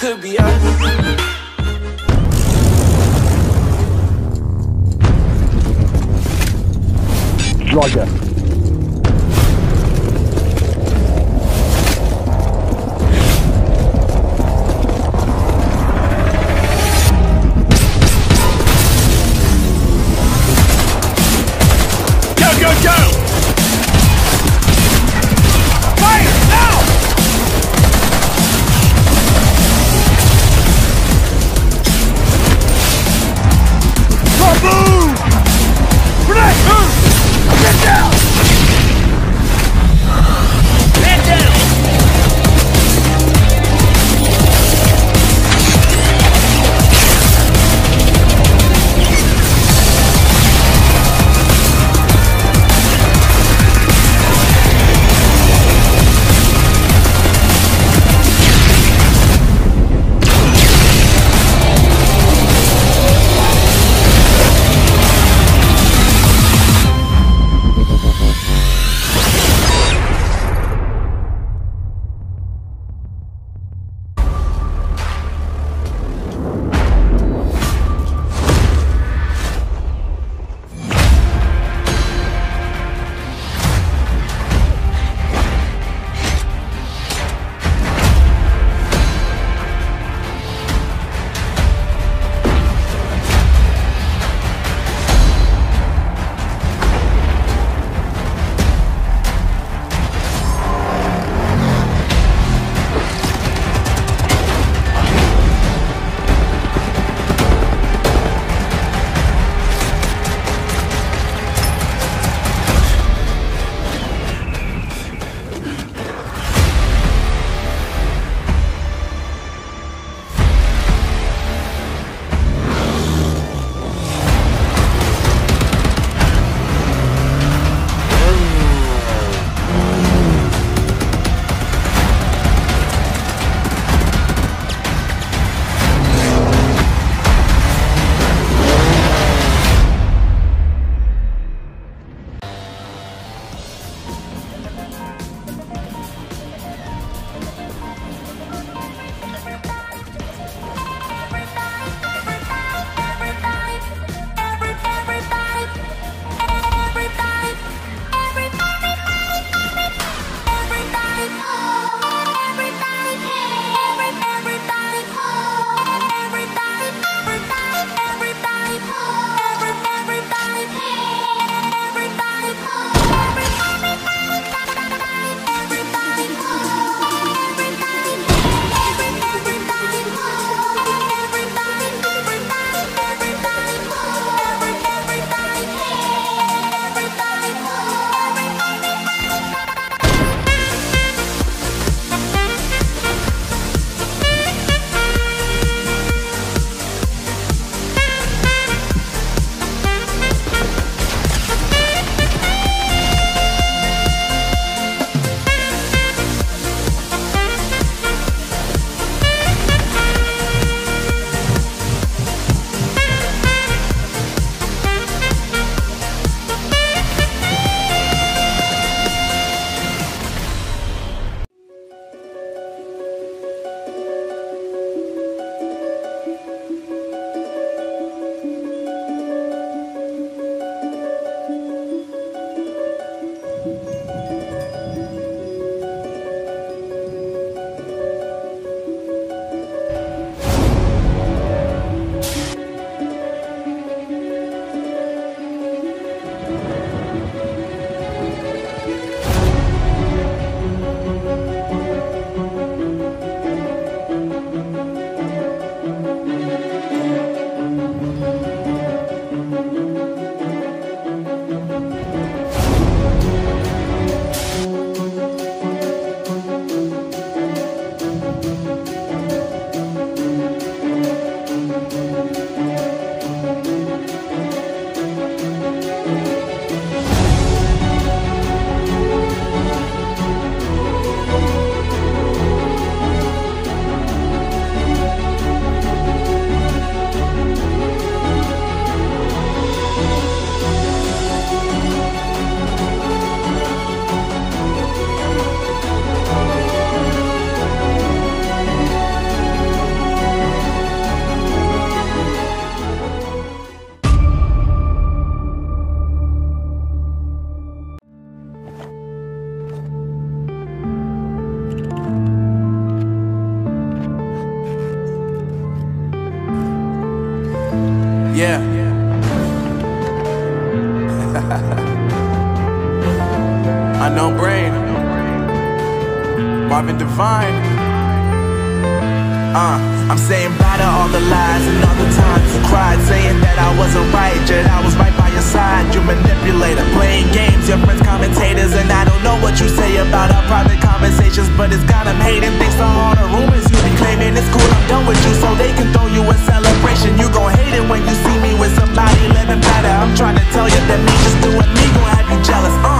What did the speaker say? could be us. Roger. Get down! Yeah. Unknown Brain, Marvin Devine. I'm saying bye to all the lies and all the times you cried, saying that I wasn't right, yet I was right by your side. You manipulator, playing games, your friends commentators, and I don't know what you say about our private conversations, but it's got them hating. Thanks to all the rumors you be claiming, it's cool, I'm done with you, so they can throw you a celebration. You gon' hate it when you see me with somebody living better. I'm trying to tell you that me just doing me gon' have you jealous.